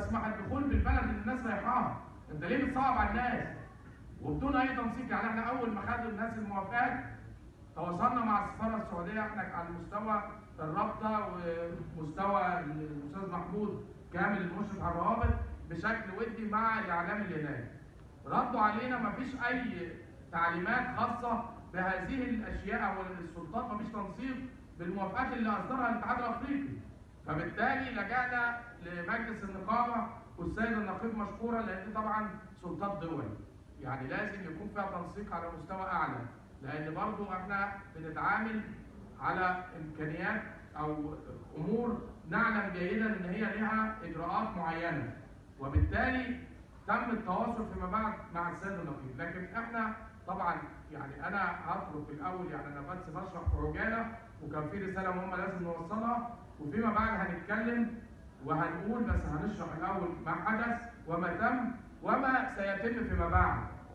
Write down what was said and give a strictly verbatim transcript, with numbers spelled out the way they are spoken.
تسمح الدخول بالبلد اللي الناس رايحاها. انت ليه بتصعب على الناس؟ وبدون اي تنسيق. يعني احنا اول ما خدوا الناس الموافقات تواصلنا مع السفاره السعوديه، احنا على مستوى الرابطه ومستوى الاستاذ محمود كامل المشرف على الروابط بشكل ودي مع الاعلام اللي هناك. ردوا علينا مفيش اي تعليمات خاصه بهذه الاشياء او السلطات، مفيش تنسيق بالموافقات اللي اصدرها الاتحاد الافريقي. فبالتالي لجانا لمجلس النقابه والسيد النقيب مشكوره، لان طبعا سلطات دول يعني لازم يكون فيها تنسيق على مستوى اعلى، لان برضو احنا بنتعامل على امكانيات او امور نعلم جيدا ان هي لها اجراءات معينه، وبالتالي تم التواصل فيما بعد مع السيد النقيب. لكن احنا طبعا يعني انا هطلب في الاول، يعني انا بس بشرح في عجاله وكان في رساله مهمه لازم نوصلها، وفيما بعد هنتكلم وهنقول، بس هنشرح الاول ما حدث وما تم وما سيتم فيما بعد.